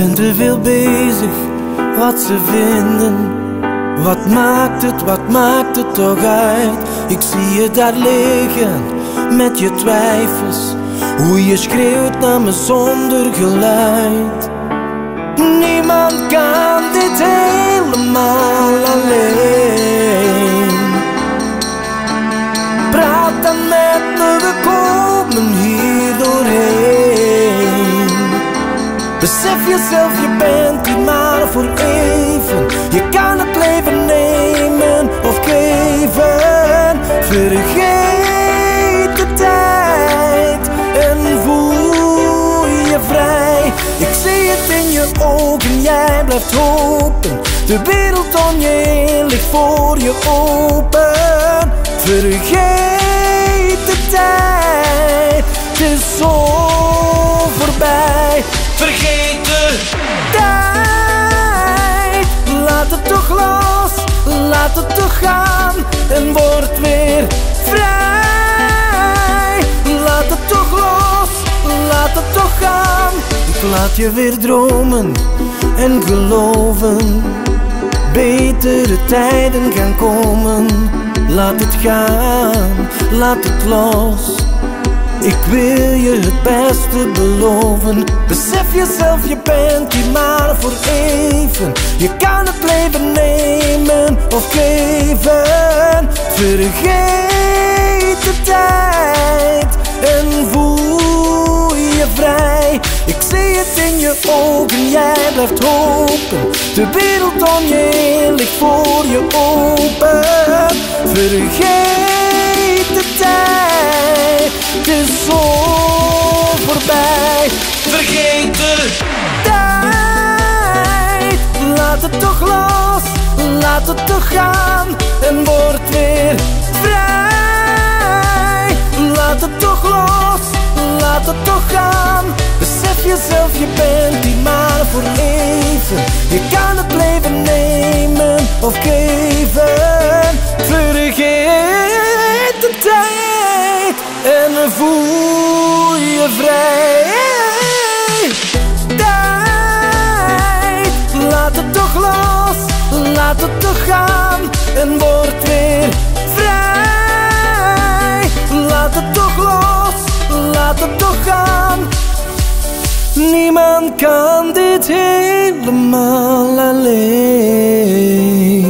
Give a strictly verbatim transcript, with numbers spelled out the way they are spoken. ben te veel bezig, wat ze vinden. Wat maakt het, wat maakt het toch uit? Ik zie je daar liggen, met je twijfels. Hoe je schreeuwt naar me zonder geluid. Niemand kan dit helemaal alleen. Praat dan met me, we komen hier doorheen. Besef jezelf, je bent hier maar voor even. Je kan het leven nemen of geven. Vergeet de tijd en voel je vrij. Ik zie het in je ogen, jij blijft hopen. De wereld om je heen ligt voor je open. Vergeet de tijd, het is zo voorbij. Vergeet de tijd, laat het toch los, laat het toch gaan en word weer vrij. Laat het toch los, laat het toch gaan. Ik laat je weer dromen en geloven. Betere tijden gaan komen. Laat het gaan, laat het los. Ik wil je het beste beloven. Besef jezelf, je bent hier maar voor even. Je kan het leven nemen of geven. Vergeet de tijd en voel je vrij. Ik zie het in je ogen, jij blijft hopen. De wereld om je heen ligt voor je open. Vergeet de tijd, het is zo voorbij. Vergeet de tijd, laat het toch los, laat het toch gaan en word weer vrij. Laat het toch los, laat het toch gaan. Besef jezelf, je bent hier maar voor even. Je kan het leven nemen of geven. Vergeet de tijd en voel je vrij. Tijd, laat het toch los, laat het toch gaan en word weer vrij. Laat het toch los, laat het toch gaan. Niemand kan dit helemaal alleen.